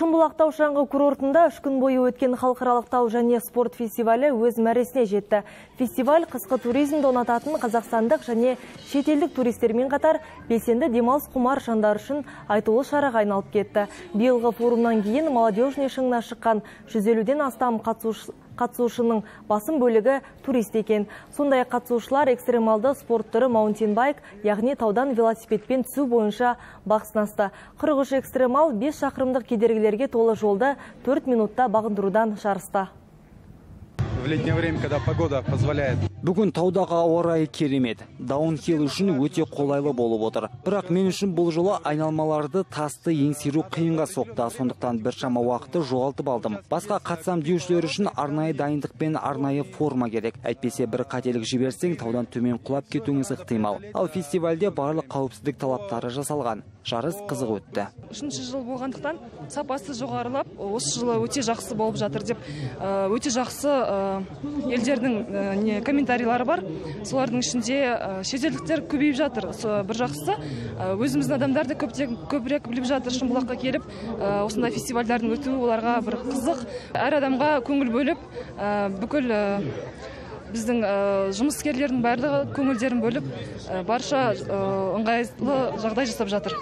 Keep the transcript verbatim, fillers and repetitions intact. Шымбұлақ тау шаңғы курортында үш күн бойы өткен халықаралық тау және спорт фестивалі өз мәресіне жетті. Фестиваль қысқы туризмді ұнататын қазақстандық және шетелдік туристермен қатар белсенді демалыс құмар жандар үшін айтулы шараға айналып кетті. Биылғы форумнан кейін молодежный шыңына шыққан жүз елуден астам қатысушы қатысушының басым бөлігі турист екен. Сондай қатысушылар экстремалды спорт түрі маунтинбайк, яғни таудан велосипедпен түсу бойынша бақ сынасты. қырық үш экстремал бес шақырымдық кедергілерге толы жолды төрт минутта бағындырудан жарысты. В летнее время, когда погода позволяет. Бүгін таудағы ауа райы керемет. Даунхилл үшін өте қолайлы болып отыр. Бірақ мен үшін бұл жолы айналмаларды тасты еңсеру қиынға соқты. Сондықтан біршама уақытты жоғалтып алдым. Басқа қатысам деушілер үшін арнайы дайындық пен арнайы форма керек. Әйтпесе бір қателік жіберсең, таудан төмен құлап кетуіңіз ықтимал. Ал фестивальде барлық қауіпсіздік талаптары жасалған. Жарыс қызық өтті. Үшінші жыл болғандықтан сапасы жоғарылап, осы жылы өте жақсы болып жатыр деп, өте жақсы елдердің комментарийлары бар. Солардың ішінде шетелдіктер көбейіп жатыр. Бір жақсы, өзіміздің адамдарды көбірек біліп жатыр. Шымбұлаққа келіп, осындай фестивальдардың өтуі оларға бір қызық. Әр адамға көңіл бөліп, бүкіл біздің жұмыскерлердің барлығы көңілдерін бөліп, барша ыңғайлы жағдай жасап жатыр.